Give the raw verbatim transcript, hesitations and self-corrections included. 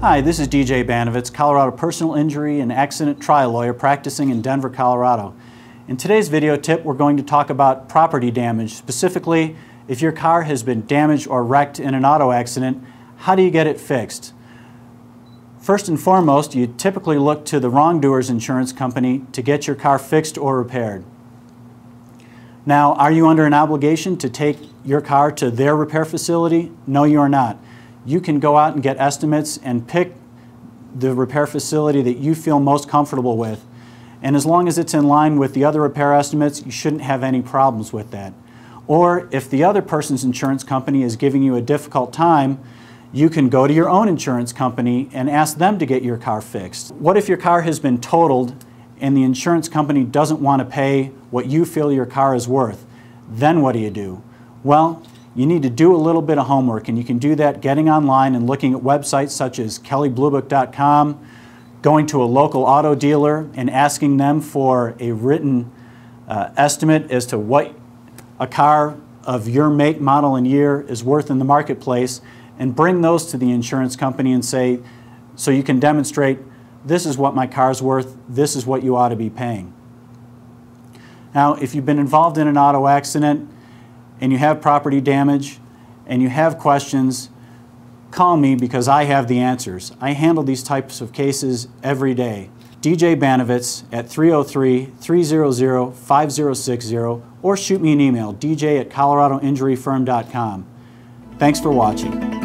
Hi, this is D J Banovitz, Colorado personal injury and accident trial lawyer practicing in Denver, Colorado. In today's video tip, we're going to talk about property damage. Specifically, if your car has been damaged or wrecked in an auto accident, how do you get it fixed? First and foremost, you typically look to the wrongdoer's insurance company to get your car fixed or repaired. Now, are you under an obligation to take your car to their repair facility? No, you are not. You can go out and get estimates and pick the repair facility that you feel most comfortable with. And as long as it's in line with the other repair estimates, you shouldn't have any problems with that. Or if the other person's insurance company is giving you a difficult time, you can go to your own insurance company and ask them to get your car fixed. What if your car has been totaled and the insurance company doesn't want to pay what you feel your car is worth? Then what do you do? Well, you need to do a little bit of homework, and you can do that getting online and looking at websites such as Kelley Blue Book dot com, going to a local auto dealer and asking them for a written uh, estimate as to what a car of your make, model, and year is worth in the marketplace, and bring those to the insurance company and say, so you can demonstrate, this is what my car's worth, this is what you ought to be paying. Now, if you've been involved in an auto accident, and you have property damage, and you have questions, call me because I have the answers. I handle these types of cases every day. D J Banovitz at three oh three, three hundred, five oh six oh, or shoot me an email, D J at colorado injury firm dot com. Thanks for watching.